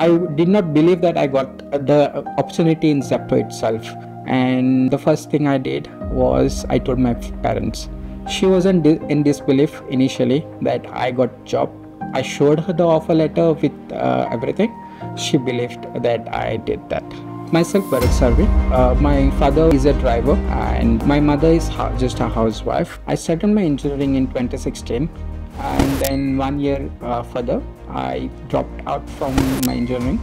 I did not believe that I got the opportunity in Zepto itself. And the first thing I did was I told my parents. She was in disbelief initially that I got a job. I showed her the offer letter with everything. She believed that I did that. Myself, Bharat Sarvi. My father is a driver and my mother is just a housewife. I started my engineering in 2016 and then 1 year further I dropped out from my engineering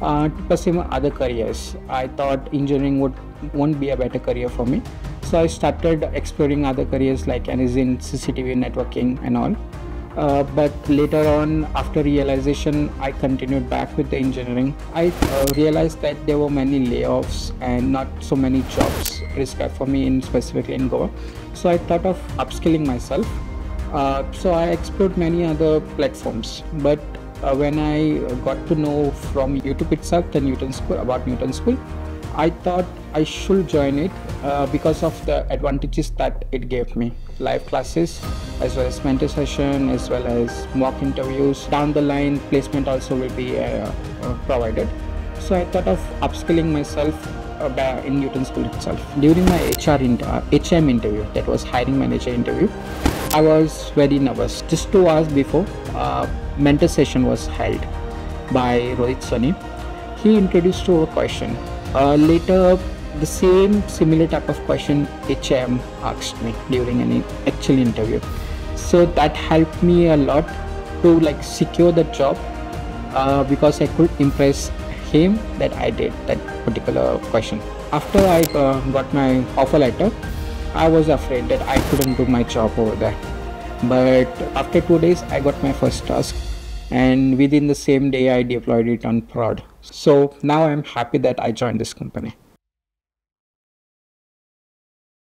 to pursue other careers. I thought engineering won't be a better career for me. So I started exploring other careers like in CCTV networking and all. But later on, after realization, I continued back with the engineering. I realized that there were many layoffs and not so many jobs prescribed for me specifically in Goa. So I thought of upskilling myself. So I explored many other platforms. But when I got to know from YouTube itself about Newton School, I thought I should join it because of the advantages that it gave me. Live classes, as well as mentor session, as well as mock interviews. Down the line, placement also will be provided. So I thought of upskilling myself in Newton School itself. During my HM interview, that was hiring manager interview, I was very nervous. Just 2 hours before, mentor session was held by Rohit Soni. He introduced to a question. Later, the similar type of question HM asked me during an actual interview. So that helped me a lot to secure the job because I could impress him that I did that particular question. After I got my offer letter, I was afraid that I couldn't do my job over there. But after 2 days, I got my first task. And within the same day, I deployed it on prod. So now I'm happy that I joined this company.